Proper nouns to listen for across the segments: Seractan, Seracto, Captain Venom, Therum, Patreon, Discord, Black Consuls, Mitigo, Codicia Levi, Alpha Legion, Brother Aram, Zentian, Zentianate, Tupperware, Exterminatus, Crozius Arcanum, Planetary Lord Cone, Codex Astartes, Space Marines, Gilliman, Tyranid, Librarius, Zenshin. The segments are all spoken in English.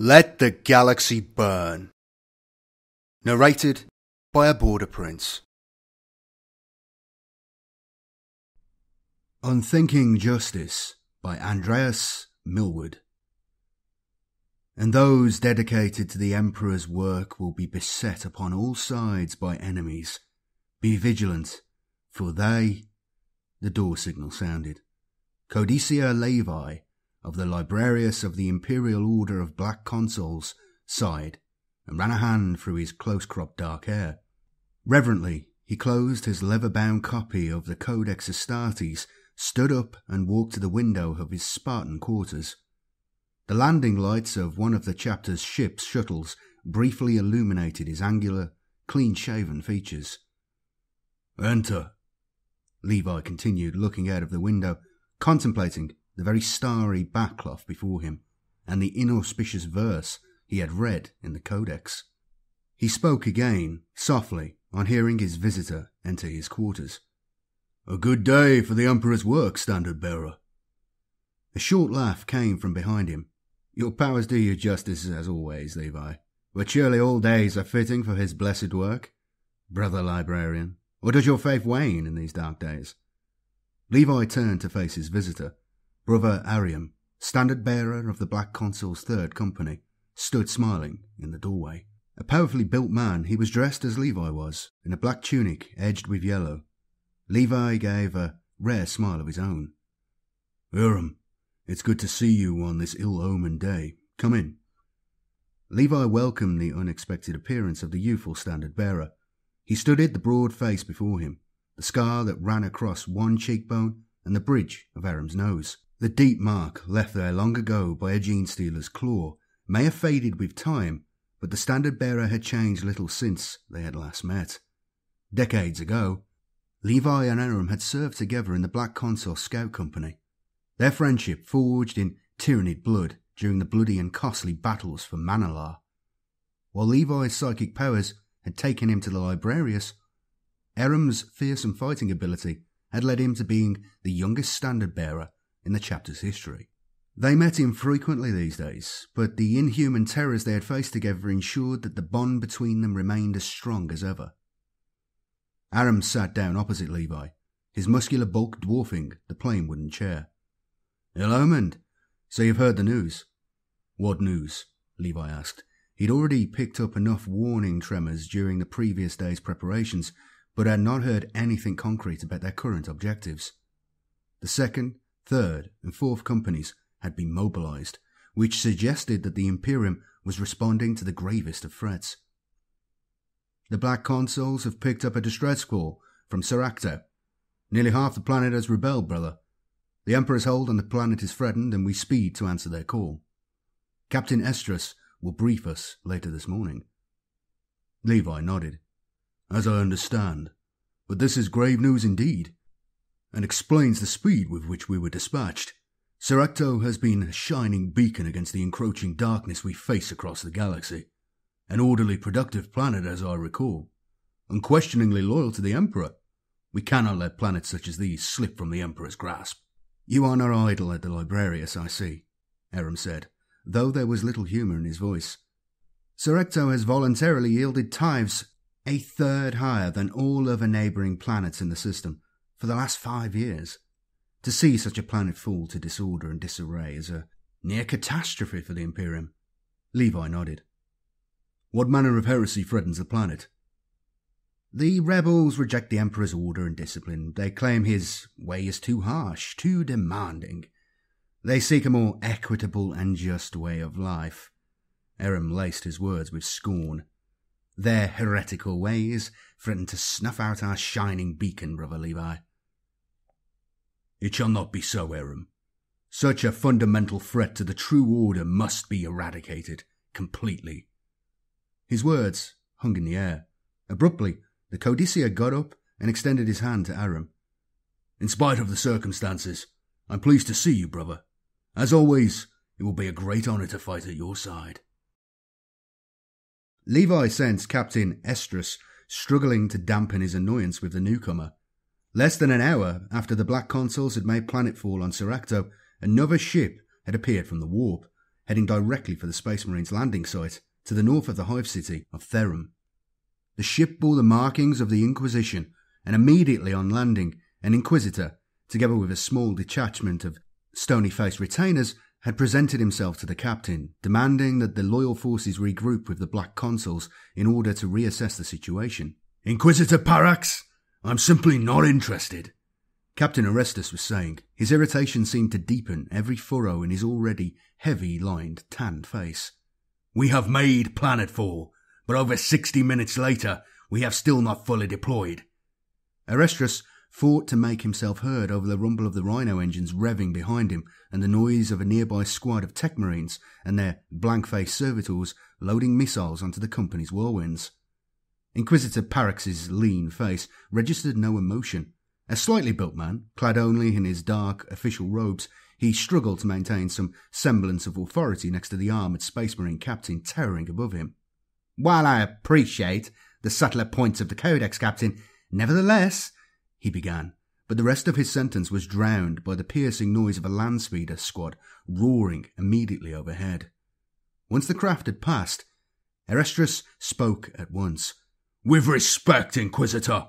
Let the Galaxy Burn. Narrated by a Border Prince. Unthinking Justice by Andras Millward. And those dedicated to the Emperor's work will be beset upon all sides by enemies. Be vigilant, for they... The door signal sounded. Codicia Levi, of the Librarius of the Imperial Order of Black Consuls, sighed and ran a hand through his close-cropped dark hair. Reverently, he closed his leather-bound copy of the Codex Astartes, stood up and walked to the window of his Spartan quarters. The landing lights of one of the chapter's ship's shuttles briefly illuminated his angular, clean-shaven features. "Enter," Levi continued, looking out of the window, contemplating the very starry backcloth before him, and the inauspicious verse he had read in the Codex. He spoke again, softly, on hearing his visitor enter his quarters. "A good day for the Emperor's work, standard-bearer." A short laugh came from behind him. "Your powers do you justice, as always, Levi. But surely all days are fitting for his blessed work, brother librarian. Or does your faith wane in these dark days?" Levi turned to face his visitor. Brother Aram, standard-bearer of the Black Consul's Third Company, stood smiling in the doorway. A powerfully built man, he was dressed as Levi was, in a black tunic edged with yellow. Levi gave a rare smile of his own. "Therum, it's good to see you on this ill-omened day. Come in." Levi welcomed the unexpected appearance of the youthful standard-bearer. He studied the broad face before him, the scar that ran across one cheekbone and the bridge of Aram's nose. The deep mark left there long ago by a gene-stealer's claw may have faded with time, but the standard-bearer had changed little since they had last met. Decades ago, Levi and Aram had served together in the Black Consul Scout Company. Their friendship forged in Tyranid blood during the bloody and costly battles for Manalar. While Levi's psychic powers had taken him to the Librarius, Aram's fearsome fighting ability had led him to being the youngest standard-bearer in the chapter's history. They met infrequently these days, but the inhuman terrors they had faced together ensured that the bond between them remained as strong as ever. Aram sat down opposite Levi, his muscular bulk dwarfing the plain wooden chair. "Ill-omened. So you've heard the news." "What news?" Levi asked. He'd already picked up enough warning tremors during the previous day's preparations, but had not heard anything concrete about their current objectives. The second, third and fourth companies had been mobilized, which suggested that the Imperium was responding to the gravest of threats. "The Black Consuls have picked up a distress call from Seracto. Nearly half the planet has rebelled, brother. The Emperor's hold on the planet is threatened and we speed to answer their call. Captain Estrus will brief us later this morning." Levi nodded. "As I understand, but this is grave news indeed, and explains the speed with which we were dispatched. Seracto has been a shining beacon against the encroaching darkness we face across the galaxy. An orderly, productive planet, as I recall. Unquestioningly loyal to the Emperor. We cannot let planets such as these slip from the Emperor's grasp." "You are not idle at the Librarius, I see," Aram said, though there was little humour in his voice. "Seracto has voluntarily yielded tithes a third higher than all other neighbouring planets in the system for the last 5 years. To see such a planet fall to disorder and disarray is a near catastrophe for the Imperium." Levi nodded. "What manner of heresy threatens the planet?" "The rebels reject the Emperor's order and discipline. They claim his way is too harsh, too demanding. They seek a more equitable and just way of life." Aram laced his words with scorn. "Their heretical ways threaten to snuff out our shining beacon, brother Levi." "It shall not be so, Aram. Such a fundamental threat to the true order must be eradicated completely." His words hung in the air. Abruptly, the Codicia got up and extended his hand to Aram. "In spite of the circumstances, I'm pleased to see you, brother. As always, it will be a great honour to fight at your side." Levi sensed Captain Estrus struggling to dampen his annoyance with the newcomer. Less than an hour after the Black Consuls had made planetfall on Seracto, another ship had appeared from the warp, heading directly for the Space Marines' landing site to the north of the hive city of Therum. The ship bore the markings of the Inquisition, and immediately on landing, an Inquisitor, together with a small detachment of stony-faced retainers, had presented himself to the captain, demanding that the loyal forces regroup with the Black Consuls in order to reassess the situation. "Inquisitor Parax, I'm simply not interested," Captain Estrus was saying. His irritation seemed to deepen every furrow in his already heavy-lined, tanned face. "We have made planetfall, but over 60 minutes later, we have still not fully deployed." Estrus fought to make himself heard over the rumble of the Rhino engines revving behind him and the noise of a nearby squad of Tech Marines and their blank-faced servitors loading missiles onto the company's whirlwinds. Inquisitor Parax's lean face registered no emotion. A slightly built man, clad only in his dark official robes, he struggled to maintain some semblance of authority next to the armoured Space Marine captain towering above him. "While I appreciate the subtler points of the Codex, Captain, nevertheless," he began, but the rest of his sentence was drowned by the piercing noise of a landspeeder squad roaring immediately overhead. Once the craft had passed, Estrus spoke at once. "With respect, Inquisitor,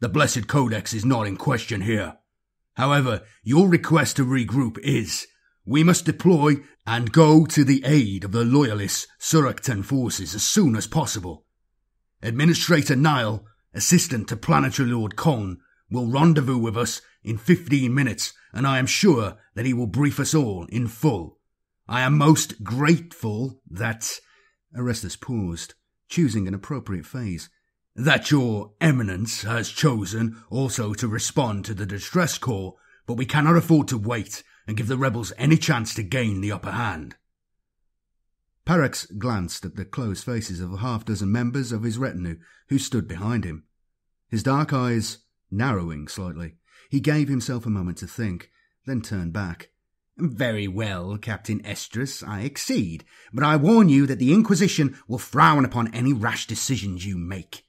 the blessed Codex is not in question here. However, your request to regroup is, we must deploy and go to the aid of the Loyalist Seractan forces as soon as possible. Administrator Niall, assistant to Planetary Lord Cone, will rendezvous with us in 15 minutes, and I am sure that he will brief us all in full. I am most grateful that—" Estrus paused, choosing an appropriate phase. "That your eminence has chosen also to respond to the distress call, but we cannot afford to wait and give the rebels any chance to gain the upper hand." Parax glanced at the closed faces of a half-dozen members of his retinue who stood behind him, his dark eyes narrowing slightly. He gave himself a moment to think, then turned back. "Very well, Captain Estrus, I accede, but I warn you that the Inquisition will frown upon any rash decisions you make."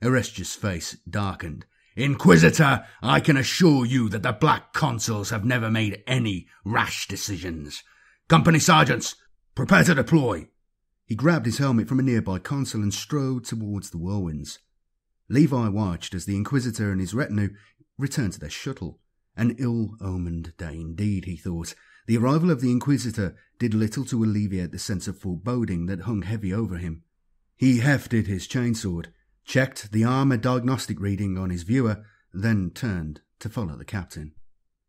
Estrus' face darkened. "Inquisitor, I can assure you that the Black Consuls have never made any rash decisions. Company sergeants, prepare to deploy." He grabbed his helmet from a nearby consul and strode towards the whirlwinds. Levi watched as the Inquisitor and his retinue returned to their shuttle. An ill-omened day indeed, he thought. The arrival of the Inquisitor did little to alleviate the sense of foreboding that hung heavy over him. He hefted his chainsword, checked the armour diagnostic reading on his viewer, then turned to follow the captain.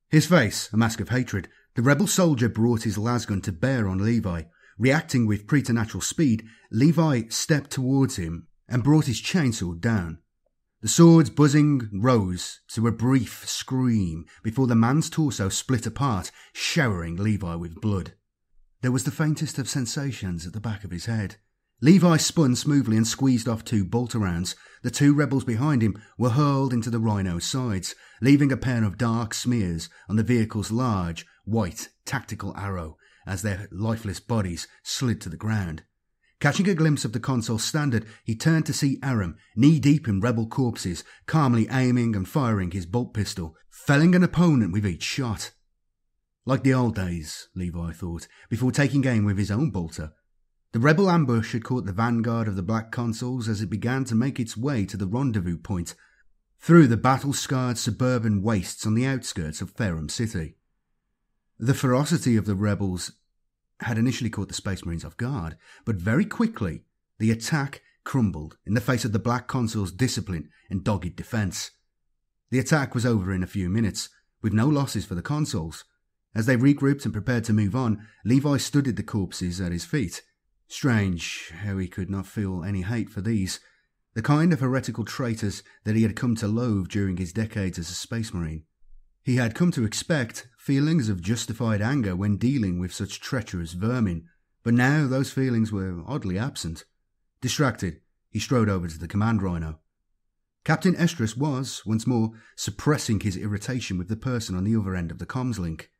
His face a mask of hatred, the rebel soldier brought his lasgun to bear on Levi. Reacting with preternatural speed, Levi stepped towards him and brought his chainsword down. The sword's buzzing rose to a brief scream before the man's torso split apart, showering Levi with blood. There was the faintest of sensations at the back of his head. Levi spun smoothly and squeezed off two bolt rounds. The two rebels behind him were hurled into the Rhino's sides, leaving a pair of dark smears on the vehicle's large, white, tactical arrow as their lifeless bodies slid to the ground. Catching a glimpse of the consul's standard, he turned to see Aram, knee-deep in rebel corpses, calmly aiming and firing his bolt pistol, felling an opponent with each shot. Like the old days, Levi thought, before taking aim with his own bolter. The rebel ambush had caught the vanguard of the Black Consuls as it began to make its way to the rendezvous point, through the battle-scarred suburban wastes on the outskirts of Therum City. The ferocity of the rebels had initially caught the Space Marines off guard, but very quickly the attack crumbled in the face of the Black Consul's discipline and dogged defence. The attack was over in a few minutes, with no losses for the Consuls. As they regrouped and prepared to move on, Levi studied the corpses at his feet. Strange how he could not feel any hate for these, the kind of heretical traitors that he had come to loathe during his decades as a Space Marine. He had come to expect feelings of justified anger when dealing with such treacherous vermin, but now those feelings were oddly absent. Distracted, he strode over to the command rhino. Captain Estrus was, once more, suppressing his irritation with the person on the other end of the comms link.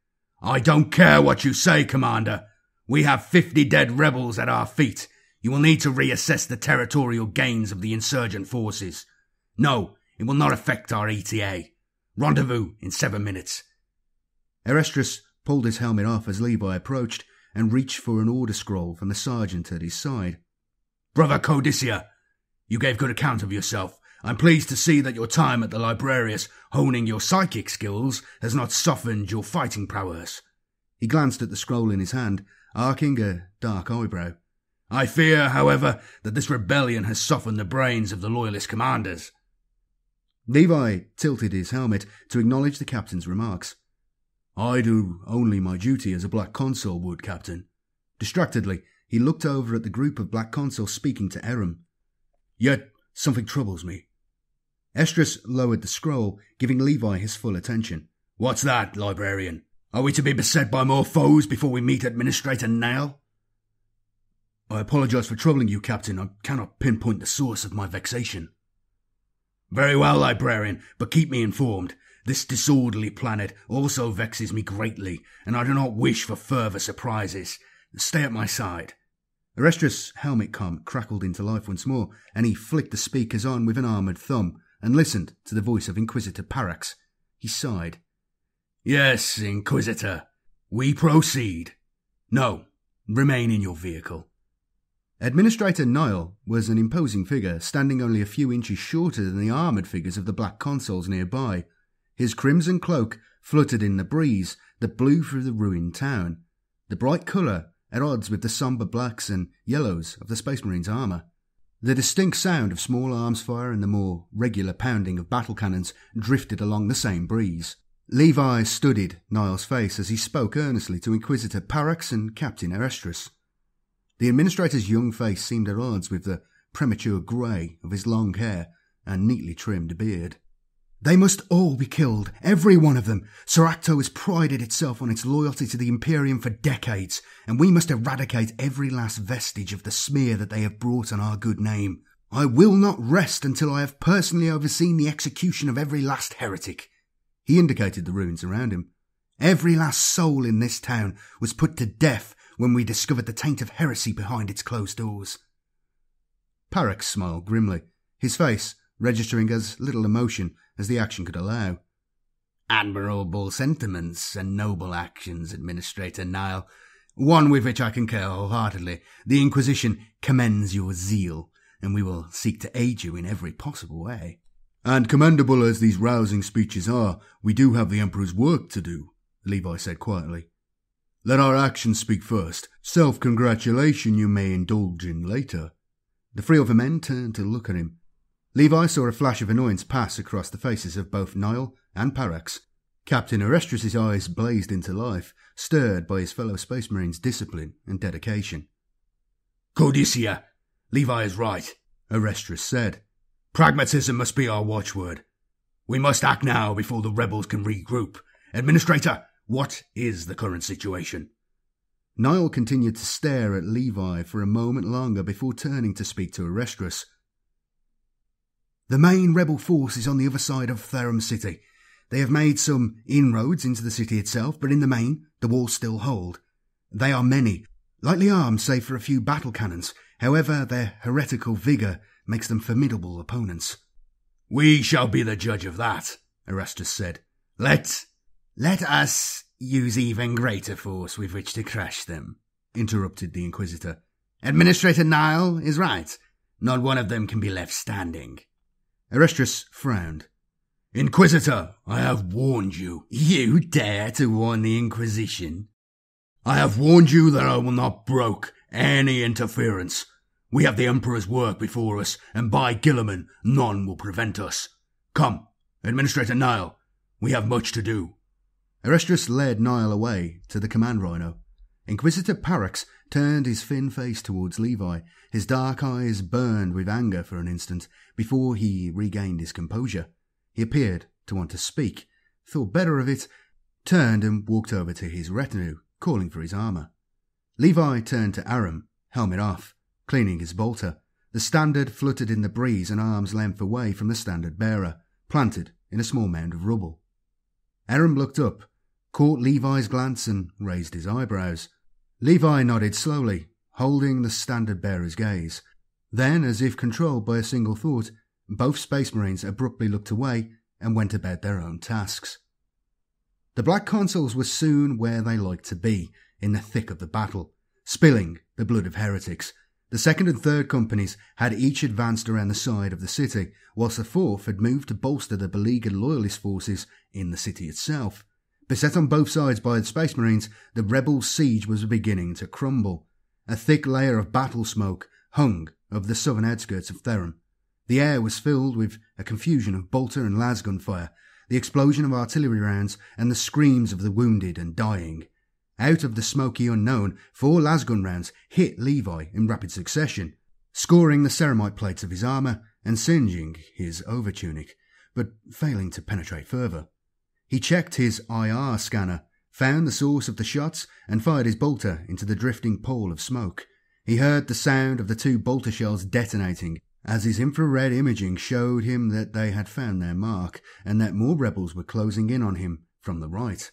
"I don't care what you say, Commander. We have 50 dead rebels at our feet. You will need to reassess the territorial gains of the insurgent forces. No, it will not affect our ETA. Rendezvous in 7 minutes. Estrus pulled his helmet off as Levi approached, and reached for an order scroll from the sergeant at his side. "Brother Codicia, you gave good account of yourself. I'm pleased to see that your time at the Librarius, honing your psychic skills, has not softened your fighting prowess." He glanced at the scroll in his hand, arcing a dark eyebrow. "I fear, however, that this rebellion has softened the brains of the Loyalist commanders." Levi tilted his helmet to acknowledge the captain's remarks. "I do only my duty as a Black Consul would, Captain." Distractedly, he looked over at the group of Black Consuls speaking to Aram. "Yet something troubles me." Estrus lowered the scroll, giving Levi his full attention. "What's that, Librarian? Are we to be beset by more foes before we meet Administrator Niall?" "I apologise for troubling you, Captain. I cannot pinpoint the source of my vexation." "Very well, Librarian, but keep me informed. This disorderly planet also vexes me greatly, and I do not wish for further surprises. Stay at my side." Estrus' helmet comm crackled into life once more, and he flicked the speakers on with an armoured thumb and listened to the voice of Inquisitor Parax. He sighed. "Yes, Inquisitor, we proceed. No, remain in your vehicle." Administrator Niall was an imposing figure, standing only a few inches shorter than the armoured figures of the Black Consuls nearby. His crimson cloak fluttered in the breeze that blew through the ruined town, the bright colour at odds with the sombre blacks and yellows of the Space Marines' armour. The distinct sound of small arms fire and the more regular pounding of battle cannons drifted along the same breeze. Levi studied Niall's face as he spoke earnestly to Inquisitor Parax and Captain Estrus. The administrator's young face seemed at odds with the premature grey of his long hair and neatly trimmed beard. "They must all be killed, every one of them. Seracto has prided itself on its loyalty to the Imperium for decades, and we must eradicate every last vestige of the smear that they have brought on our good name. I will not rest until I have personally overseen the execution of every last heretic." He indicated the ruins around him. "Every last soul in this town was put to death when we discovered the taint of heresy behind its closed doors." Parax smiled grimly, his face registering as little emotion as the action could allow. "Admirable sentiments and noble actions, Administrator Niall, one with which I concur wholeheartedly. The Inquisition commends your zeal, and we will seek to aid you in every possible way." "And commendable as these rousing speeches are, we do have the Emperor's work to do," Levi said quietly. "Let our actions speak first. Self-congratulation you may indulge in later." The three other men turned to look at him. Levi saw a flash of annoyance pass across the faces of both Niall and Parax. Captain Estrus's eyes blazed into life, stirred by his fellow Space Marine's discipline and dedication. "Codicia, Levi is right," Estrus said. "Pragmatism must be our watchword. We must act now before the rebels can regroup. Administrator, what is the current situation?" Niall continued to stare at Levi for a moment longer before turning to speak to Estrus. "The main rebel force is on the other side of Therum City. They have made some inroads into the city itself, but in the main, the walls still hold. They are many, lightly armed save for a few battle cannons. However, their heretical vigour makes them formidable opponents." "We shall be the judge of that," Estrus said. Let us use even greater force with which to crush them," interrupted the Inquisitor. "Administrator Niall is right. Not one of them can be left standing." Estrus frowned. "Inquisitor, I have warned you." "You dare to warn the Inquisition?" "I have warned you that I will not brook any interference. We have the Emperor's work before us, and by Gilliman, none will prevent us. Come, Administrator Niall, we have much to do." Estrus led Niall away to the command rhino. Inquisitor Parax turned his thin face towards Levi. His dark eyes burned with anger for an instant before he regained his composure. He appeared to want to speak, thought better of it, turned and walked over to his retinue, calling for his armour. Levi turned to Aram, helmet off, cleaning his bolter. The standard fluttered in the breeze an arm's length away from the standard bearer, planted in a small mound of rubble. Aram looked up, caught Levi's glance and raised his eyebrows. Levi nodded slowly, holding the standard-bearer's gaze. Then, as if controlled by a single thought, both Space Marines abruptly looked away and went about their own tasks. The Black Consuls were soon where they liked to be, in the thick of the battle, spilling the blood of heretics. The second and third companies had each advanced around the side of the city, whilst the fourth had moved to bolster the beleaguered loyalist forces in the city itself. Beset on both sides by the Space Marines, the rebels' siege was beginning to crumble. A thick layer of battle smoke hung over the southern outskirts of Therum. The air was filled with a confusion of bolter and las gunfire, the explosion of artillery rounds, and the screams of the wounded and dying. Out of the smoky unknown, 4 lasgun rounds hit Levi in rapid succession, scoring the ceramite plates of his armour and singeing his over-tunic, but failing to penetrate further. He checked his IR scanner, found the source of the shots, and fired his bolter into the drifting pall of smoke. He heard the sound of the 2 bolter shells detonating, as his infrared imaging showed him that they had found their mark, and that more rebels were closing in on him from the right.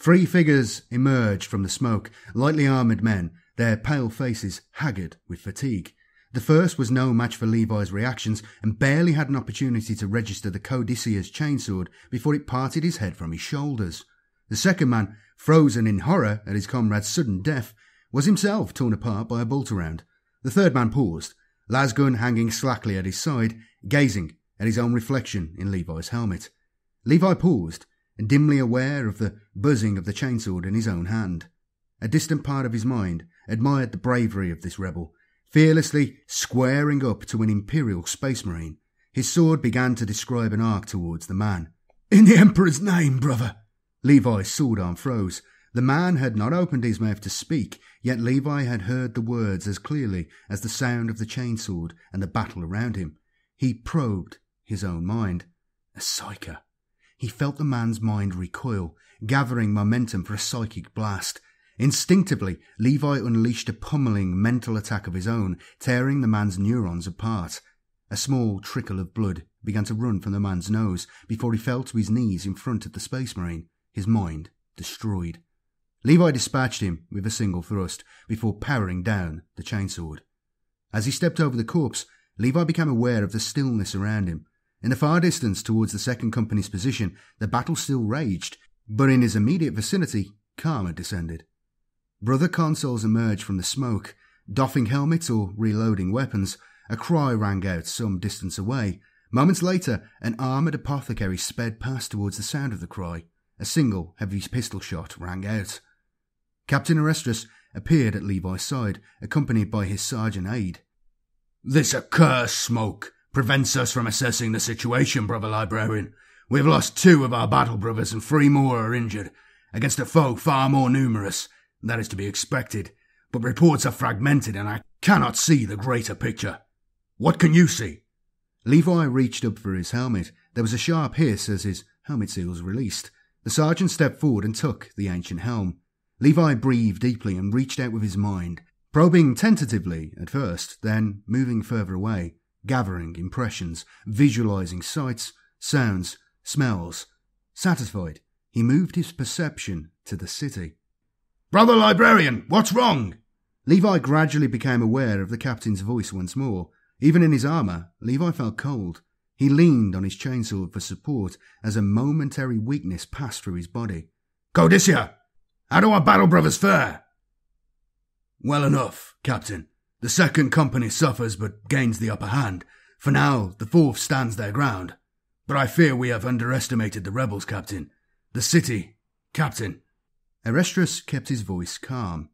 3 figures emerged from the smoke, lightly armoured men, their pale faces haggard with fatigue. The first was no match for Levi's reactions, and barely had an opportunity to register the Codicia's chainsword before it parted his head from his shoulders. The second man, frozen in horror at his comrade's sudden death, was himself torn apart by a bolt round. The third man paused, lasgun hanging slackly at his side, gazing at his own reflection in Levi's helmet. Levi paused, dimly aware of the buzzing of the chainsword in his own hand. A distant part of his mind admired the bravery of this rebel, fearlessly squaring up to an Imperial Space Marine. His sword began to describe an arc towards the man. "In the Emperor's name, brother!" Levi's sword arm froze. The man had not opened his mouth to speak, yet Levi had heard the words as clearly as the sound of the chainsword and the battle around him. He probed his own mind. A psyker. He felt the man's mind recoil, gathering momentum for a psychic blast. Instinctively, Levi unleashed a pummeling mental attack of his own, tearing the man's neurons apart. A small trickle of blood began to run from the man's nose before he fell to his knees in front of the Space Marine, his mind destroyed. Levi dispatched him with a single thrust before powering down the chainsword. As he stepped over the corpse, Levi became aware of the stillness around him. In the far distance towards the second company's position, the battle still raged, but in his immediate vicinity, calm had descended. Brother consols emerged from the smoke, doffing helmets or reloading weapons. A cry rang out some distance away. Moments later, an armoured apothecary sped past towards the sound of the cry. A single heavy pistol shot rang out. Captain Estrus appeared at Levi's side, accompanied by his sergeant aide. "This accursed smoke prevents us from assessing the situation, brother librarian. We've lost 2 of our battle brothers and 3 more are injured, against a foe far more numerous. That is to be expected, but reports are fragmented and I cannot see the greater picture. What can you see?" Levi reached up for his helmet. There was a sharp hiss as his helmet seals released. The sergeant stepped forward and took the ancient helm. Levi breathed deeply and reached out with his mind, probing tentatively at first, then moving further away, gathering impressions, visualizing sights, sounds, smells. Satisfied, he moved his perception to the city. "Brother librarian, what's wrong?" Levi gradually became aware of the captain's voice once more. Even in his armour, Levi felt cold. He leaned on his chainsword for support as a momentary weakness passed through his body. "Codicia, how do our battle brothers fare?" "Well enough, Captain. The second company suffers but gains the upper hand. For now, the fourth stands their ground. But I fear we have underestimated the rebels, Captain. The city, Captain." Estrus kept his voice calm.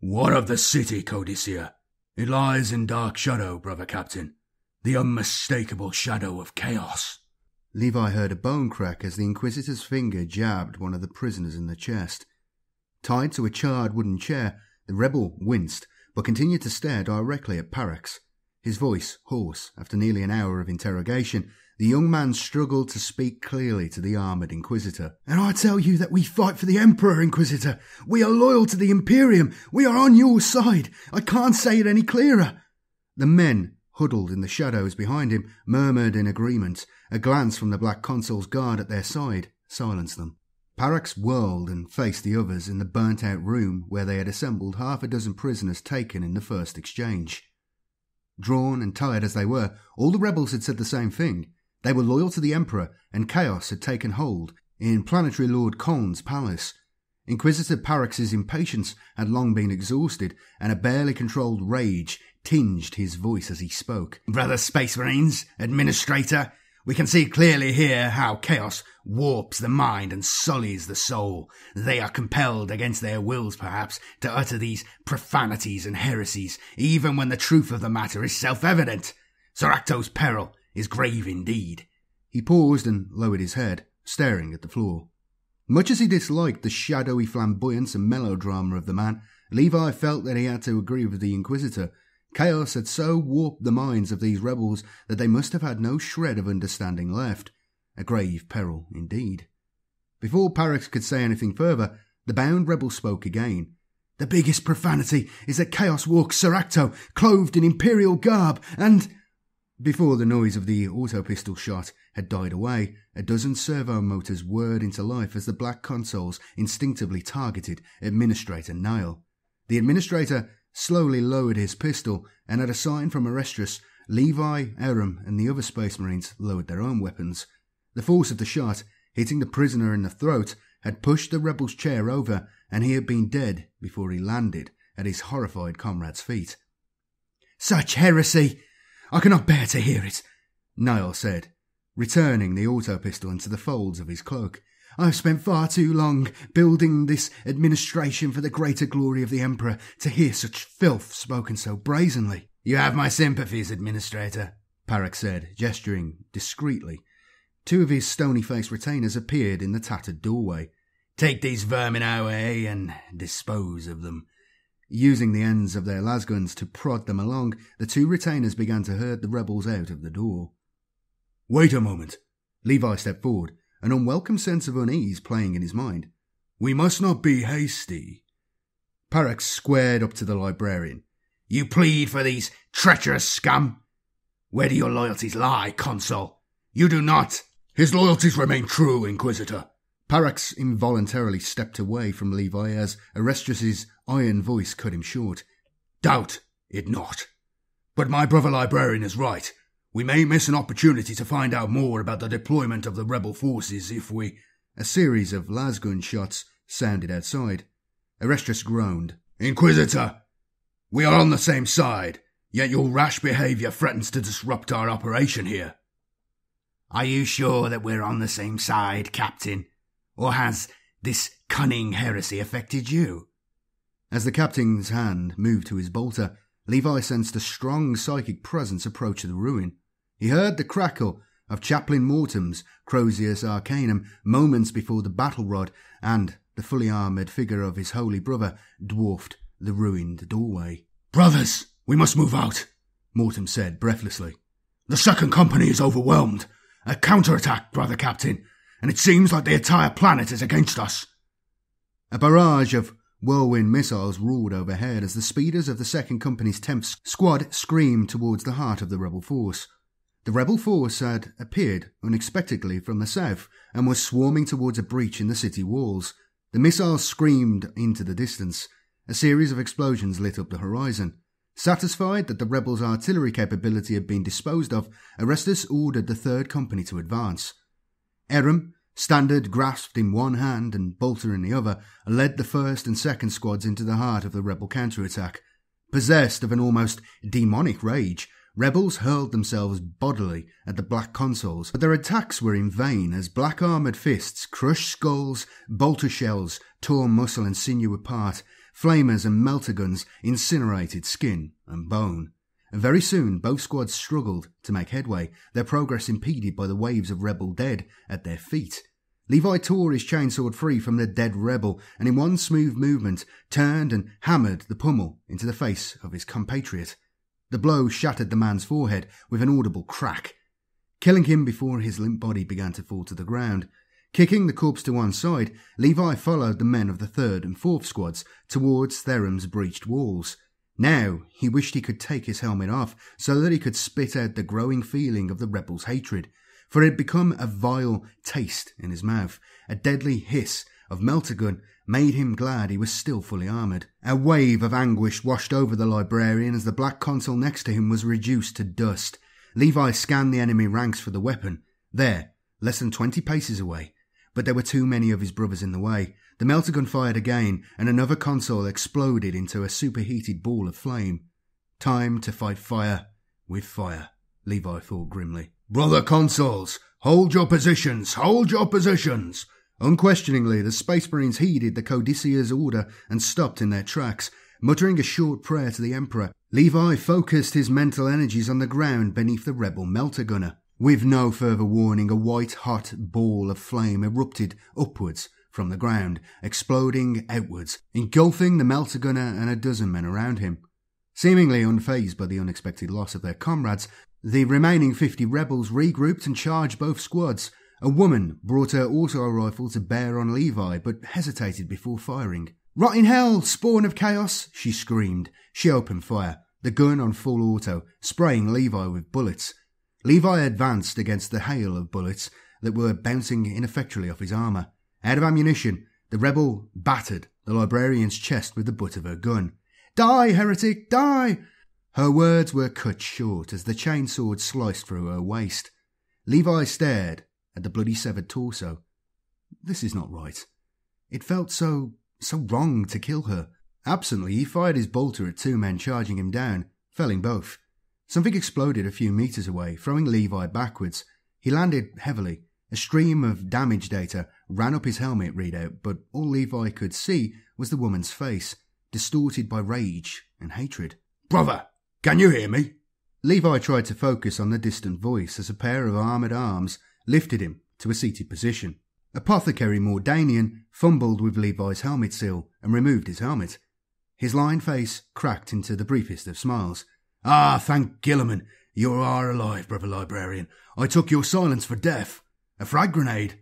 "What of the city, Codicia? It lies in dark shadow, brother Captain. The unmistakable shadow of chaos." Levi heard a bone crack as the Inquisitor's finger jabbed one of the prisoners in the chest. Tied to a charred wooden chair, the rebel winced, but continued to stare directly at Parax. His voice hoarse after nearly an hour of interrogation, the young man struggled to speak clearly to the armoured Inquisitor. "And I tell you that we fight for the Emperor, Inquisitor. We are loyal to the Imperium. We are on your side. I can't say it any clearer." The men, huddled in the shadows behind him, murmured in agreement. A glance from the Black Consul's guard at their side silenced them. Parax whirled and faced the others in the burnt-out room where they had assembled 6 prisoners taken in the first exchange. Drawn and tired as they were, all the rebels had said the same thing. They were loyal to the Emperor, and chaos had taken hold in Planetary Lord Colm's palace. Inquisitor Parax's impatience had long been exhausted, and a barely controlled rage tinged his voice as he spoke. "Brother Space Marines, Administrator, we can see clearly here how chaos warps the mind and sullies the soul. They are compelled, against their wills perhaps, to utter these profanities and heresies, even when the truth of the matter is self-evident. Seracto's peril is grave indeed." He paused and lowered his head, staring at the floor. Much as he disliked the shadowy flamboyance and melodrama of the man, Levi felt that he had to agree with the Inquisitor. Chaos had so warped the minds of these rebels that they must have had no shred of understanding left. A grave peril indeed. Before Parax could say anything further, the bound rebel spoke again. "The biggest profanity is that Chaos walks Seracto, clothed in imperial garb, and—" Before the noise of the auto-pistol shot had died away, a dozen servo motors whirred into life as the black consoles instinctively targeted Administrator Niall. The Administrator slowly lowered his pistol, and at a sign from Estrus, Levi, Aram and the other Space Marines lowered their own weapons. The force of the shot, hitting the prisoner in the throat, had pushed the rebel's chair over, and he had been dead before he landed at his horrified comrade's feet. "Such heresy! I cannot bear to hear it," Niall said, returning the auto-pistol into the folds of his cloak. "I have spent far too long building this administration for the greater glory of the Emperor to hear such filth spoken so brazenly." "You have my sympathies, Administrator," Parax said, gesturing discreetly. Two of his stony-faced retainers appeared in the tattered doorway. "Take these vermin away and dispose of them." Using the ends of their lasguns to prod them along, the two retainers began to herd the rebels out of the door. "Wait a moment." Levi stepped forward, an unwelcome sense of unease playing in his mind. "We must not be hasty." Parax squared up to the librarian. "You plead for these treacherous scum? Where do your loyalties lie, Consul? You do not." "His loyalties remain true, Inquisitor." Parax involuntarily stepped away from Levi as Estrus's iron voice cut him short. "Doubt it not. But my brother librarian is right. We may miss an opportunity to find out more about the deployment of the rebel forces if we—" A series of lasgun shots sounded outside. Estrus groaned. "Inquisitor, we are on the same side, yet your rash behaviour threatens to disrupt our operation here." "Are you sure that we're on the same side, Captain? Or has this cunning heresy affected you?" As the captain's hand moved to his bolter, Levi sensed a strong psychic presence approach the ruin. He heard the crackle of Chaplain Mortem's Crozius Arcanum moments before the battle rod, and the fully armoured figure of his holy brother dwarfed the ruined doorway. "Brothers, we must move out," Mortem said breathlessly. "The second company is overwhelmed. A counterattack, brother captain, and it seems like the entire planet is against us." A barrage of whirlwind missiles roared overhead as the speeders of the second company's 10th squad screamed towards the heart of the rebel force. The rebel force had appeared unexpectedly from the south and was swarming towards a breach in the city walls. The missiles screamed into the distance. A series of explosions lit up the horizon. Satisfied that the rebels' artillery capability had been disposed of, Estrus ordered the third company to advance. Aram, standard grasped in one hand and bolter in the other, led the first and second squads into the heart of the rebel counterattack. Possessed of an almost demonic rage, rebels hurled themselves bodily at the black consoles, but their attacks were in vain as black armoured fists crushed skulls, bolter shells tore muscle and sinew apart, flamers and melter guns incinerated skin and bone. Very soon both squads struggled to make headway, their progress impeded by the waves of rebel dead at their feet. Levi tore his chainsword free from the dead rebel and in one smooth movement turned and hammered the pommel into the face of his compatriot. The blow shattered the man's forehead with an audible crack, killing him before his limp body began to fall to the ground. Kicking the corpse to one side, Levi followed the men of the third and fourth squads towards Therum's breached walls. Now he wished he could take his helmet off so that he could spit out the growing feeling of the rebels' hatred, for it had become a vile taste in his mouth. A deadly hiss of melter gun made him glad he was still fully armoured. A wave of anguish washed over the librarian as the black consul next to him was reduced to dust. Levi scanned the enemy ranks for the weapon. There, less than 20 paces away, but there were too many of his brothers in the way. The melter gun fired again, and another console exploded into a superheated ball of flame. Time to fight fire with fire, Levi thought grimly. Brother consoles, hold your positions, hold your positions! Unquestioningly, the Space Marines heeded the Codicia's order and stopped in their tracks. Muttering a short prayer to the Emperor, Levi focused his mental energies on the ground beneath the rebel melter gunner. With no further warning, a white-hot ball of flame erupted upwards from the ground, exploding outwards, engulfing the melter gunner and a dozen men around him. Seemingly unfazed by the unexpected loss of their comrades, the remaining 50 rebels regrouped and charged both squads. A woman brought her auto-rifle to bear on Levi, but hesitated before firing. "Rot in hell, spawn of chaos!" she screamed. She opened fire, the gun on full auto, spraying Levi with bullets. Levi advanced against the hail of bullets that were bouncing ineffectually off his armour. Out of ammunition, the rebel battered the librarian's chest with the butt of her gun. "Die, heretic, die!" Her words were cut short as the chainsword sliced through her waist. Levi stared at the bloody severed torso. This is not right. It felt so wrong to kill her. Absently, he fired his bolter at two men charging him down, felling both. Something exploded a few metres away, throwing Levi backwards. He landed heavily. A stream of damage data ran up his helmet readout, but all Levi could see was the woman's face, distorted by rage and hatred. "Brother, can you hear me?" Levi tried to focus on the distant voice as a pair of armoured arms lifted him to a seated position. Apothecary Mordanian fumbled with Levi's helmet seal and removed his helmet. His lined face cracked into the briefest of smiles. "Ah, thank Gilliman, you are alive, brother librarian. I took your silence for death. A frag grenade.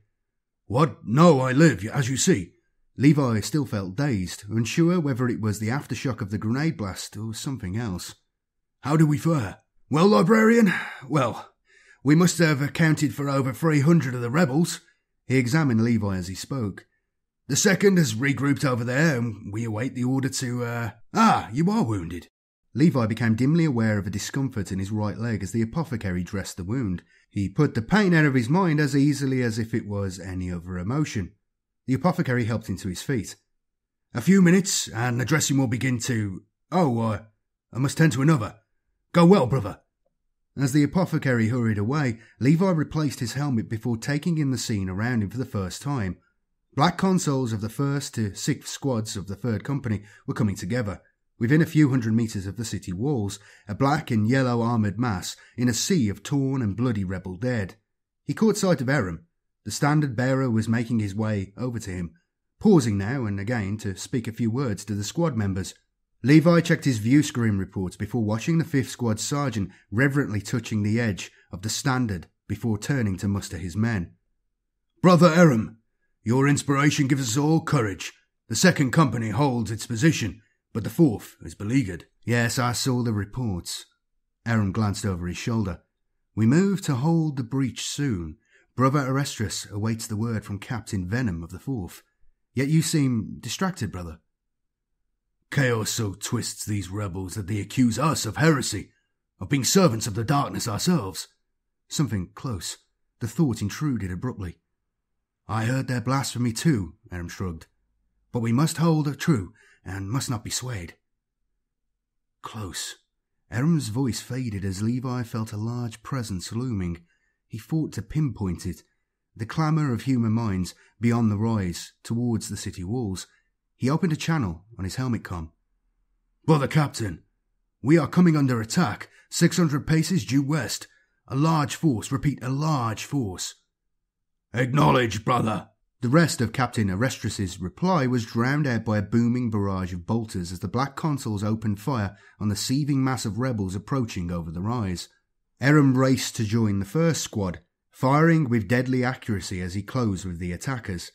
What? No, I live, as you see." Levi still felt dazed, unsure whether it was the aftershock of the grenade blast or something else. "How do we fare?" "Well, librarian, well... we must have accounted for over 300 of the rebels." He examined Levi as he spoke. "The second has regrouped over there, and we await the order to, Ah, you are wounded." Levi became dimly aware of a discomfort in his right leg as the apothecary dressed the wound. He put the pain out of his mind as easily as if it was any other emotion. The apothecary helped him to his feet. "A few minutes, and the dressing will begin to... I must tend to another. Go well, brother." As the apothecary hurried away, Levi replaced his helmet before taking in the scene around him for the first time. Black consoles of the 1st to 6th squads of the 3rd Company were coming together. Within a few hundred metres of the city walls, a black and yellow armoured mass in a sea of torn and bloody rebel dead. He caught sight of Aram. The standard bearer was making his way over to him, pausing now and again to speak a few words to the squad members. Levi checked his view screen reports before watching the 5th Squad sergeant reverently touching the edge of the standard before turning to muster his men. "Brother Aram, your inspiration gives us all courage. The 2nd Company holds its position, but the 4th is beleaguered." "Yes, I saw the reports." Aram glanced over his shoulder. "We move to hold the breach soon. Brother Estrus awaits the word from Captain Venom of the 4th. Yet you seem distracted, brother." "Chaos so twists these rebels that they accuse us of heresy, of being servants of the darkness ourselves." Something close. The thought intruded abruptly. "I heard their blasphemy too," Aram shrugged. "But we must hold true and must not be swayed." Close. Aram's voice faded as Levi felt a large presence looming. He fought to pinpoint it. The clamour of human minds beyond the rise towards the city walls. He opened a channel on his helmet comm. "Brother Captain, we are coming under attack, 600 paces due west. A large force, repeat, a large force." "Acknowledge, brother." The rest of Captain Estrus's reply was drowned out by a booming barrage of bolters as the black consoles opened fire on the seething mass of rebels approaching over the rise. Aram raced to join the 1st Squad, firing with deadly accuracy as he closed with the attackers.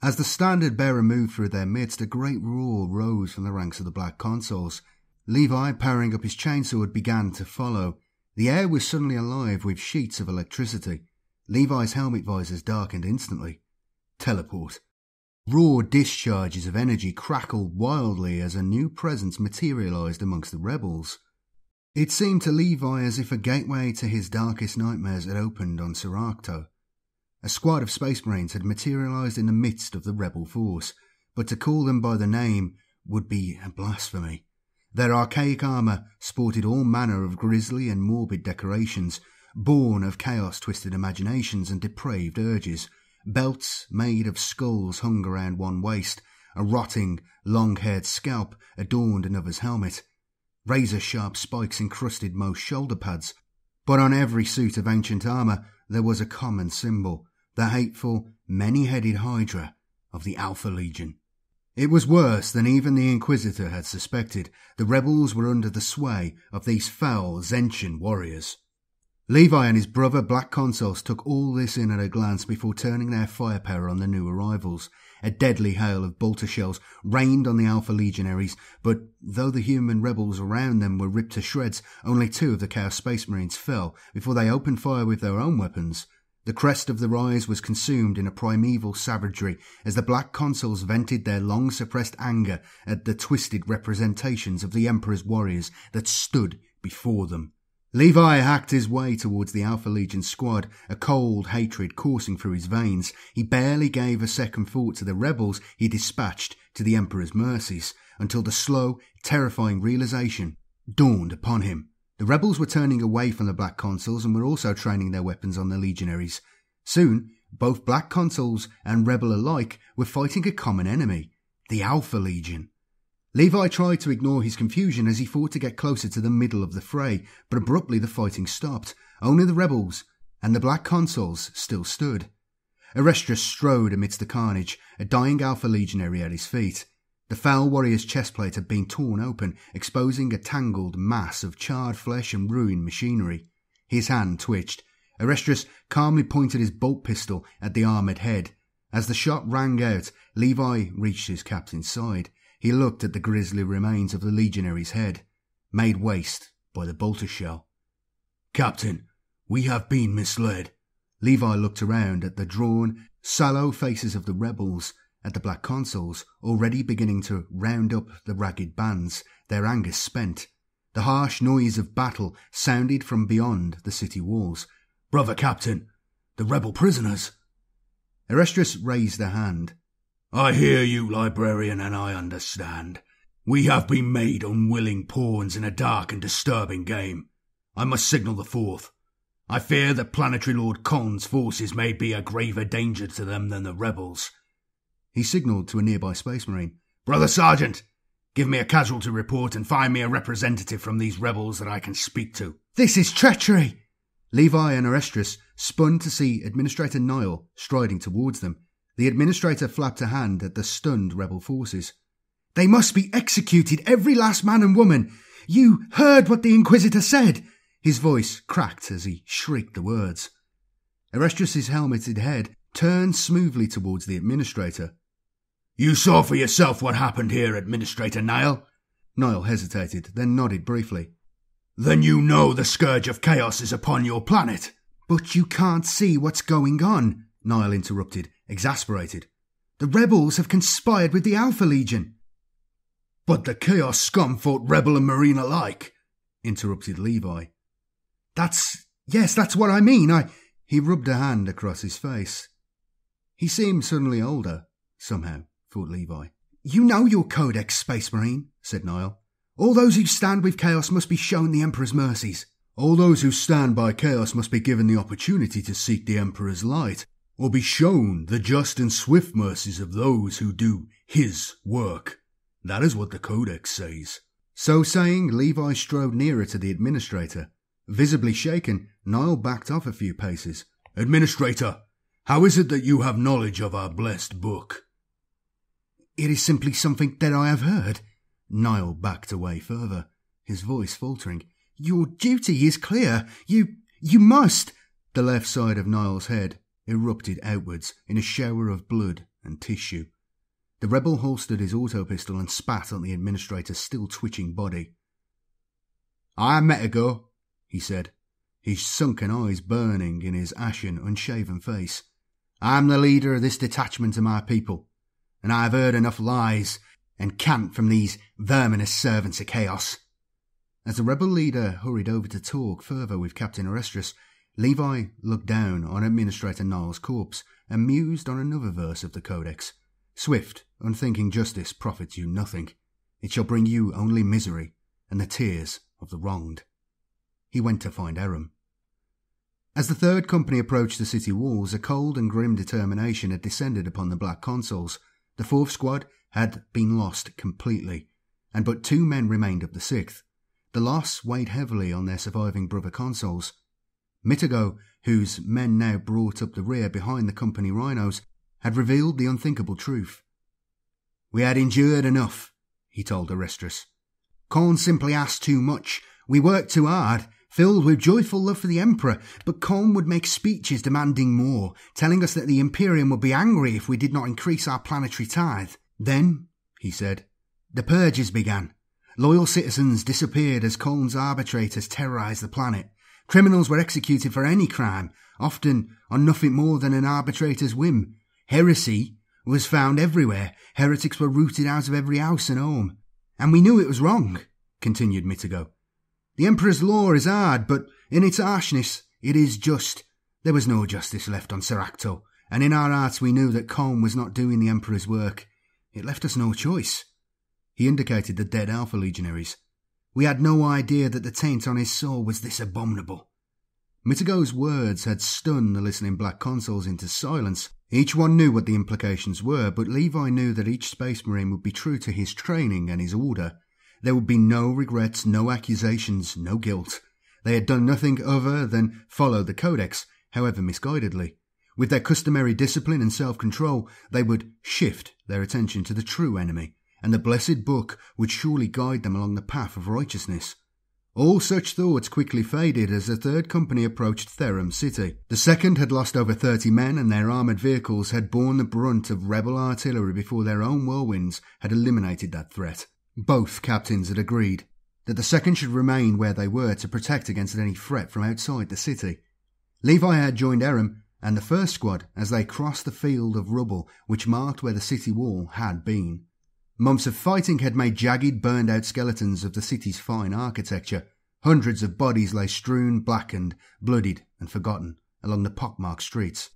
As the standard bearer moved through their midst, a great roar rose from the ranks of the black consoles. Levi, powering up his chainsword, began to follow. The air was suddenly alive with sheets of electricity. Levi's helmet visors darkened instantly. Teleport. Raw discharges of energy crackled wildly as a new presence materialised amongst the rebels. It seemed to Levi as if a gateway to his darkest nightmares had opened on Seracto. A squad of Space Marines had materialised in the midst of the rebel force, but to call them by the name would be a blasphemy. Their archaic armour sported all manner of grisly and morbid decorations, born of chaos-twisted imaginations and depraved urges, belts made of skulls hung around one waist, a rotting, long-haired scalp adorned another's helmet. Razor-sharp spikes encrusted most shoulder pads, but on every suit of ancient armour there was a common symbol, the hateful, many-headed Hydra of the Alpha Legion. It was worse than even the Inquisitor had suspected. The rebels were under the sway of these foul Zenshin warriors. Levi and his brother Black Consuls took all this in at a glance before turning their firepower on the new arrivals. A deadly hail of bolter shells rained on the Alpha Legionaries, but though the human rebels around them were ripped to shreds, only two of the Chaos Space Marines fell before they opened fire with their own weapons. The crest of the rise was consumed in a primeval savagery as the Black Consuls vented their long-suppressed anger at the twisted representations of the Emperor's warriors that stood before them. Levi hacked his way towards the Alpha Legion squad, a cold hatred coursing through his veins. He barely gave a second thought to the rebels he dispatched to the Emperor's mercies, until the slow, terrifying realization dawned upon him. The rebels were turning away from the Black Consuls and were also training their weapons on the legionaries. Soon, both Black Consuls and rebel alike were fighting a common enemy, the Alpha Legion. Levi tried to ignore his confusion as he fought to get closer to the middle of the fray, but abruptly the fighting stopped. Only the rebels and the Black Consuls still stood. Estrus strode amidst the carnage, a dying Alpha Legionary at his feet. The foul warrior's chestplate had been torn open, exposing a tangled mass of charred flesh and ruined machinery. His hand twitched. Estrus calmly pointed his bolt pistol at the armoured head. As the shot rang out, Levi reached his captain's side. He looked at the grisly remains of the legionary's head, made waste by the bolter shell. "Captain, we have been misled." Levi looked around at the drawn, sallow faces of the rebels, at the Black Consuls, already beginning to round up the ragged bands, their anger spent. The harsh noise of battle sounded from beyond the city walls. "Brother Captain, the rebel prisoners." Estrus raised a hand. "I hear you, librarian, and I understand. We have been made unwilling pawns in a dark and disturbing game. I must signal the fourth. I fear that Planetary Lord Cone's forces may be a graver danger to them than the rebels." He signalled to a nearby Space Marine. "Brother Sergeant, give me a casualty report and find me a representative from these rebels that I can speak to." "This is treachery!" Levi and Estrus spun to see Administrator Niall striding towards them. The administrator flapped a hand at the stunned rebel forces. "They must be executed, every last man and woman. You heard what the Inquisitor said." His voice cracked as he shrieked the words. Estrus's helmeted head turned smoothly towards the administrator. "You saw for yourself what happened here, Administrator Niall." Niall hesitated, then nodded briefly. "Then you know the scourge of chaos is upon your planet." "But you can't see what's going on," Niall interrupted, exasperated. "The rebels have conspired with the Alpha Legion." "But the chaos scum fought rebel and marine alike," interrupted Levi. Yes, that's what I mean. He rubbed a hand across his face. He seemed suddenly older, somehow, thought Levi. "You know your codex, Space Marine," said Niall. "All those who stand with chaos must be shown the Emperor's mercies." "All those who stand by chaos must be given the opportunity to seek the Emperor's light, or be shown the just and swift mercies of those who do his work. That is what the Codex says." So saying, Levi strode nearer to the Administrator. Visibly shaken, Niall backed off a few paces. "Administrator, how is it that you have knowledge of our blessed book?" "It is simply something that I have heard." Niall backed away further, his voice faltering. "Your duty is clear. You must—" The left side of Niall's head erupted outwards in a shower of blood and tissue. The rebel holstered his auto-pistol and spat on the administrator's still twitching body. "I am Mitigo," he said, his sunken eyes burning in his ashen, unshaven face. "I am the leader of this detachment of my people, and I have heard enough lies and cant from these verminous servants of chaos." As the rebel leader hurried over to talk further with Captain Estrus, Levi looked down on Administrator Niall's corpse and mused on another verse of the Codex. Swift, unthinking justice profits you nothing. It shall bring you only misery and the tears of the wronged. He went to find Aram. As the third company approached the city walls, a cold and grim determination had descended upon the Black Consuls. The fourth squad had been lost completely, and but two men remained of the sixth. The loss weighed heavily on their surviving brother consuls. Mitigo, whose men now brought up the rear behind the company rhinos, had revealed the unthinkable truth. "We had endured enough," he told Estrus. "Corn simply asked too much. We worked too hard, filled with joyful love for the Emperor, but Colm would make speeches demanding more, telling us that the Imperium would be angry if we did not increase our planetary tithe. Then," he said, "the purges began. Loyal citizens disappeared as Colm's arbitrators terrorised the planet. Criminals were executed for any crime, often on nothing more than an arbitrator's whim. Heresy was found everywhere. Heretics were rooted out of every house and home. And we knew it was wrong," continued Mitigo. "The Emperor's law is hard, but in its harshness it is just. There was no justice left on Seracto, and in our hearts we knew that Colm was not doing the Emperor's work. It left us no choice." He indicated the dead Alpha Legionaries. "We had no idea that the taint on his soul was this abominable." Mitigo's words had stunned the listening Black Consuls into silence. Each one knew what the implications were, but Levi knew that each Space Marine would be true to his training and his order. There would be no regrets, no accusations, no guilt. They had done nothing other than follow the Codex, however misguidedly. With their customary discipline and self-control, they would shift their attention to the true enemy, and the blessed book would surely guide them along the path of righteousness. All such thoughts quickly faded as the third company approached Therum City. The second had lost over 30 men, and their armoured vehicles had borne the brunt of rebel artillery before their own whirlwinds had eliminated that threat. Both captains had agreed that the second should remain where they were to protect against any threat from outside the city. Levi had joined Aram and the first squad as they crossed the field of rubble which marked where the city wall had been. Months of fighting had made jagged, burned-out skeletons of the city's fine architecture. Hundreds of bodies lay strewn, blackened, bloodied and forgotten along the pockmarked streets.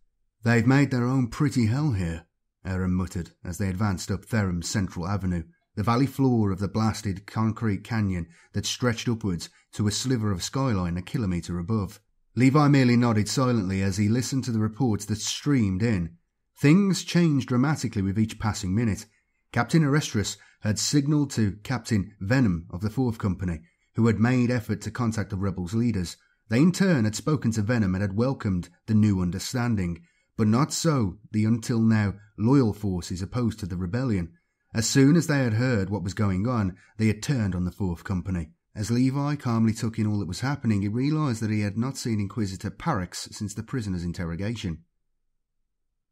"They've made their own pretty hell here," Aram muttered as they advanced up Therum's central avenue, the valley floor of the blasted concrete canyon that stretched upwards to a sliver of skyline a kilometre above. Levi merely nodded silently as he listened to the reports that streamed in. Things changed dramatically with each passing minute. Captain Estrus had signalled to Captain Venom of the Fourth Company, who had made effort to contact the rebels' leaders. They in turn had spoken to Venom and had welcomed the new understanding, but not so the until now loyal forces opposed to the rebellion. As soon as they had heard what was going on, they had turned on the Fourth Company. As Levi calmly took in all that was happening, he realised that he had not seen Inquisitor Parax since the prisoner's interrogation.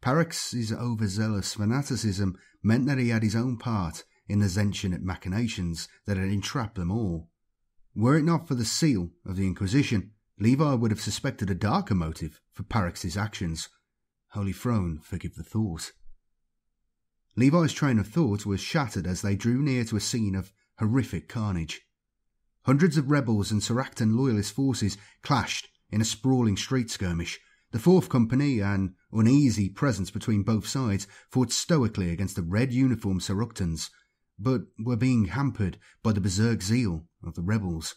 Parax's overzealous fanaticism meant that he had his own part in the Zentianate machinations that had entrapped them all. Were it not for the seal of the Inquisition, Levi would have suspected a darker motive for Parax's actions. Holy Throne, forgive the thought. Levi's train of thought was shattered as they drew near to a scene of horrific carnage. Hundreds of rebels and Seractan loyalist forces clashed in a sprawling street skirmish. The Fourth Company, an uneasy presence between both sides, fought stoically against the red-uniformed Seractans, but were being hampered by the berserk zeal of the rebels.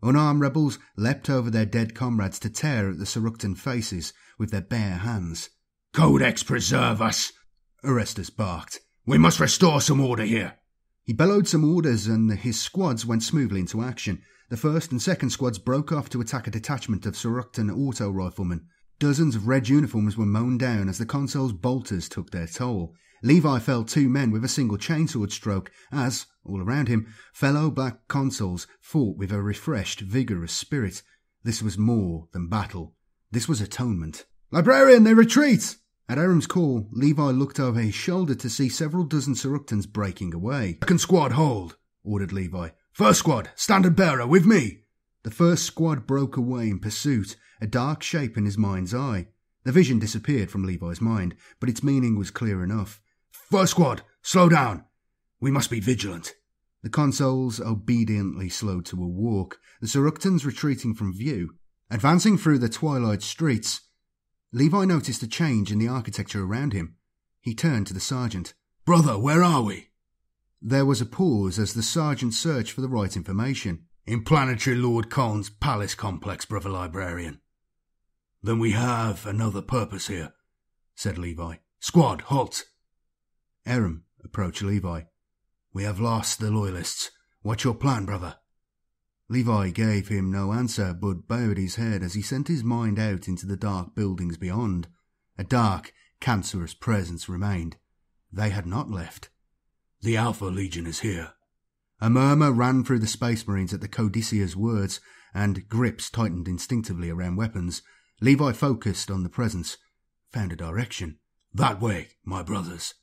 Unarmed rebels leapt over their dead comrades to tear at the Seractan faces with their bare hands. "Codex, preserve us!" Estrus barked. "We must restore some order here." He bellowed some orders and his squads went smoothly into action. The first and second squads broke off to attack a detachment of Seractan auto-riflemen. Dozens of red uniforms were mown down as the console's bolters took their toll. Levi felled two men with a single chainsword stroke as, all around him, fellow black consoles fought with a refreshed, vigorous spirit. This was more than battle. This was atonement. "Librarian, they retreat!" At Aram's call, Levi looked over his shoulder to see several dozen Seractans breaking away. "Second squad, hold," ordered Levi. "First squad, standard bearer, with me." The first squad broke away in pursuit, a dark shape in his mind's eye. The vision disappeared from Levi's mind, but its meaning was clear enough. "First squad, slow down. We must be vigilant." The consoles obediently slowed to a walk, the Seractans retreating from view. Advancing through the twilight streets, Levi noticed a change in the architecture around him. He turned to the sergeant. "Brother, where are we?" There was a pause as the sergeant searched for the right information. "In Planetary Lord Cone's palace complex, Brother Librarian." "Then we have another purpose here," said Levi. "Squad, halt!" Aram approached Levi. "We have lost the Loyalists. What's your plan, brother?" Levi gave him no answer, but bowed his head as he sent his mind out into the dark buildings beyond. A dark, cancerous presence remained. They had not left. "The Alpha Legion is here." A murmur ran through the Space Marines at the Codicia's words, and grips tightened instinctively around weapons. Levi focused on the presence, found a direction. "That way, my brothers."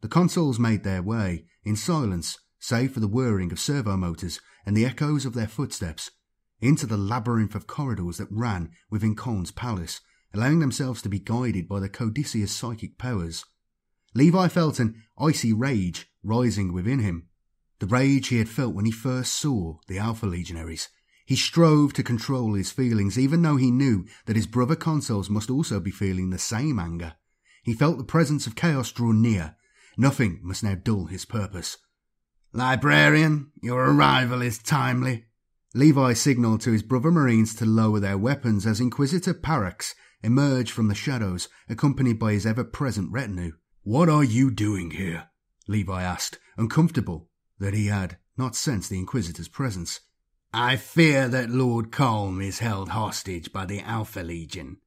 The consoles made their way, in silence, save for the whirring of servo motors and the echoes of their footsteps, into the labyrinth of corridors that ran within Cone's palace, allowing themselves to be guided by the Codicia's psychic powers. Levi felt an icy rage rising within him, the rage he had felt when he first saw the Alpha Legionaries. He strove to control his feelings, even though he knew that his brother consoles must also be feeling the same anger. He felt the presence of chaos draw near. Nothing must now dull his purpose. "Librarian, your arrival is timely." Levi signalled to his brother Marines to lower their weapons as Inquisitor Parax emerged from the shadows, accompanied by his ever-present retinue. "What are you doing here?" Levi asked, uncomfortable that he had not sensed the Inquisitor's presence. "I fear that Lord Colm is held hostage by the Alpha Legion."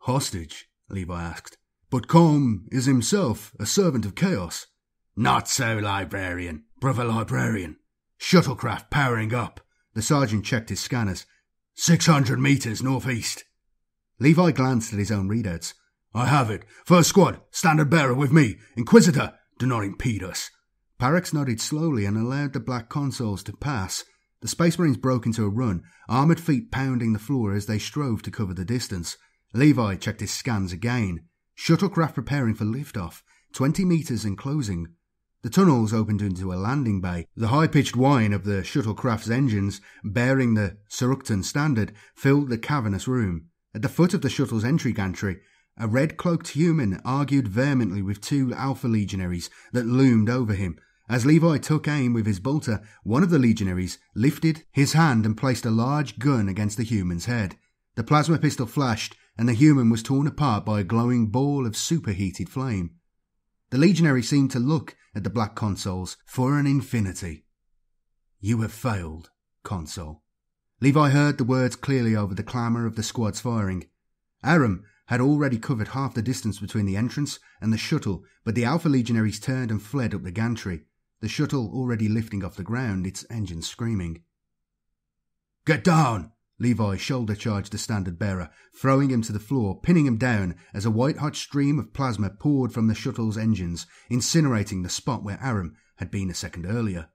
"Hostage?" Levi asked. "But Colm is himself a servant of chaos." "Not so, Librarian. Brother Librarian. Shuttlecraft powering up." The sergeant checked his scanners. 600 meters northeast. Levi glanced at his own readouts. "I have it. First squad, standard bearer with me. Inquisitor, do not impede us." Parax nodded slowly and allowed the black consoles to pass. The Space Marines broke into a run, armoured feet pounding the floor as they strove to cover the distance. Levi checked his scans again. Shuttlecraft preparing for liftoff, 20 meters and closing. The tunnels opened into a landing bay. The high-pitched whine of the shuttlecraft's engines, bearing the Seractan standard, filled the cavernous room. At the foot of the shuttle's entry gantry, a red-cloaked human argued vehemently with two Alpha Legionaries that loomed over him. As Levi took aim with his bolter, one of the Legionaries lifted his hand and placed a large gun against the human's head. The plasma pistol flashed, and the human was torn apart by a glowing ball of superheated flame. The Legionary seemed to look at the black consoles for an infinity. "You have failed, console." Levi heard the words clearly over the clamour of the squad's firing. Aram had already covered half the distance between the entrance and the shuttle, but the Alpha Legionaries turned and fled up the gantry, the shuttle already lifting off the ground, its engine screaming. "Get down!" Levi shoulder-charged the standard-bearer, throwing him to the floor, pinning him down as a white-hot stream of plasma poured from the shuttle's engines, incinerating the spot where Aram had been a second earlier.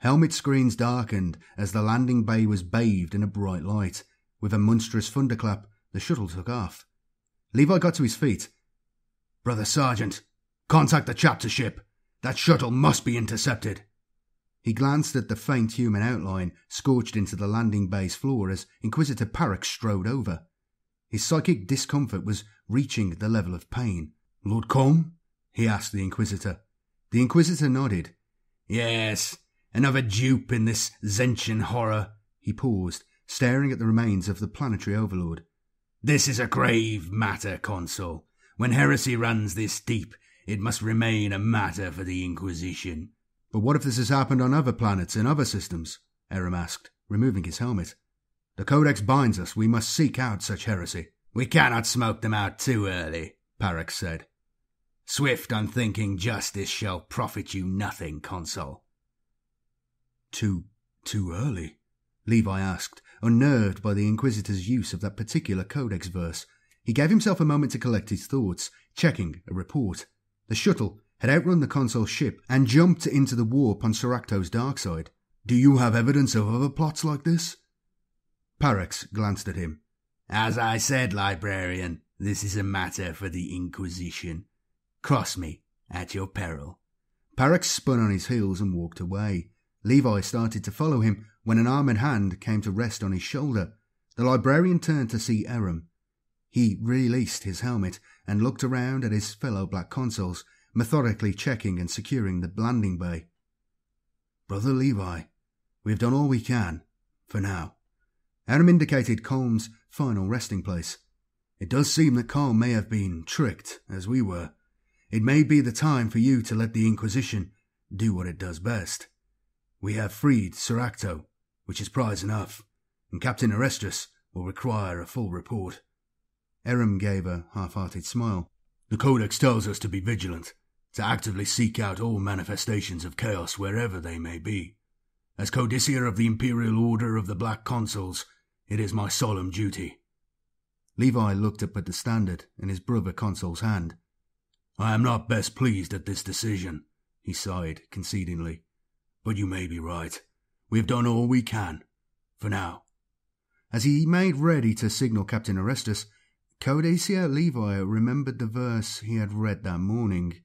Helmet screens darkened as the landing bay was bathed in a bright light. With a monstrous thunderclap, the shuttle took off. Levi got to his feet. "Brother Sergeant, contact the chapter ship. That shuttle must be intercepted." He glanced at the faint human outline scorched into the landing bay's floor as Inquisitor Parax strode over. His psychic discomfort was reaching the level of pain. "Lord Colm?" he asked the Inquisitor. The Inquisitor nodded. "Yes, another dupe in this Zentian horror." He paused, staring at the remains of the planetary overlord. "This is a grave matter, Consul. When heresy runs this deep, it must remain a matter for the Inquisition." "But what if this has happened on other planets and other systems?" Aram asked, removing his helmet. "The Codex binds us. We must seek out such heresy." "We cannot smoke them out too early," Parax said. "Swift, unthinking justice shall profit you nothing, Consul." Too early?" Levi asked, unnerved by the Inquisitor's use of that particular Codex verse. He gave himself a moment to collect his thoughts, checking a report. The shuttle had outrun the console's ship and jumped into the warp on Seracto's dark side. "Do you have evidence of other plots like this?" Parax glanced at him. "As I said, Librarian, this is a matter for the Inquisition. Cross me at your peril." Parax spun on his heels and walked away. Levi started to follow him when an armoured hand came to rest on his shoulder. The librarian turned to see Aram. He released his helmet and looked around at his fellow black consuls, methodically checking and securing the landing bay. "Brother Levi, we have done all we can, for now." Aram indicated Colm's final resting place. "It does seem that Colm may have been tricked, as we were. It may be the time for you to let the Inquisition do what it does best. We have freed Seracto, which is prize enough, and Captain Estrus will require a full report." Aram gave a half-hearted smile. "The Codex tells us to be vigilant, to actively seek out all manifestations of chaos wherever they may be. As Codicia of the Imperial Order of the Black Consuls, it is my solemn duty." Levi looked up at the standard in his brother consul's hand. "I am not best pleased at this decision," he sighed concedingly. "But you may be right. We have done all we can, for now." As he made ready to signal Captain Estrus, Codicia Levi remembered the verse he had read that morning.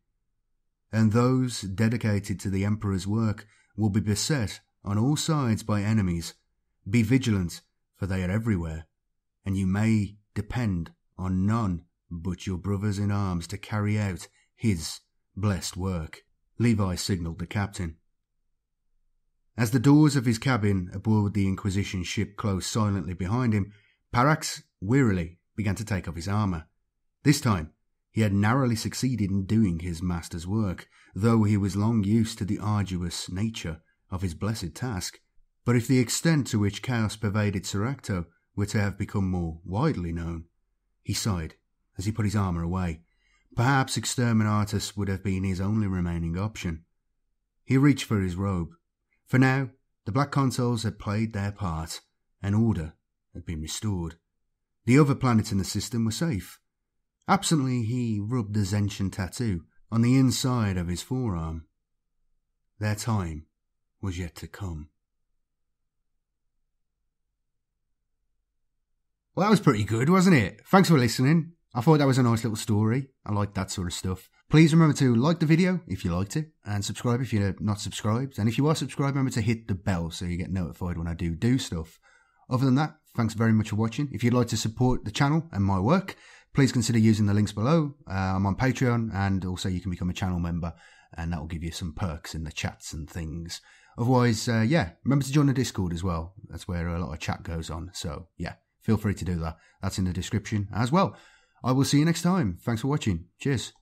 "And those dedicated to the Emperor's work will be beset on all sides by enemies. Be vigilant, for they are everywhere, and you may depend on none but your brothers in arms to carry out his blessed work." Levi signalled the captain. As the doors of his cabin aboard the Inquisition ship closed silently behind him, Parax wearily began to take off his armour. This time, he had narrowly succeeded in doing his master's work, though he was long used to the arduous nature of his blessed task. But if the extent to which chaos pervaded Seracto were to have become more widely known, he sighed as he put his armour away. Perhaps Exterminatus would have been his only remaining option. He reached for his robe. For now, the Black Consuls had played their part, and order had been restored. The other planets in the system were safe. Absently, he rubbed the Zenshin tattoo on the inside of his forearm. Their time was yet to come. Well, that was pretty good, wasn't it? Thanks for listening. I thought that was a nice little story. I like that sort of stuff. Please remember to like the video if you liked it, and subscribe if you're not subscribed. And if you are subscribed, remember to hit the bell so you get notified when I do stuff. Other than that, thanks very much for watching. If you'd like to support the channel and my work, please consider using the links below. I'm on Patreon, and also you can become a channel member, and that will give you some perks in the chats and things. Otherwise, yeah, remember to join the Discord as well. That's where a lot of chat goes on. So, yeah, feel free to do that. That's in the description as well. I will see you next time. Thanks for watching. Cheers.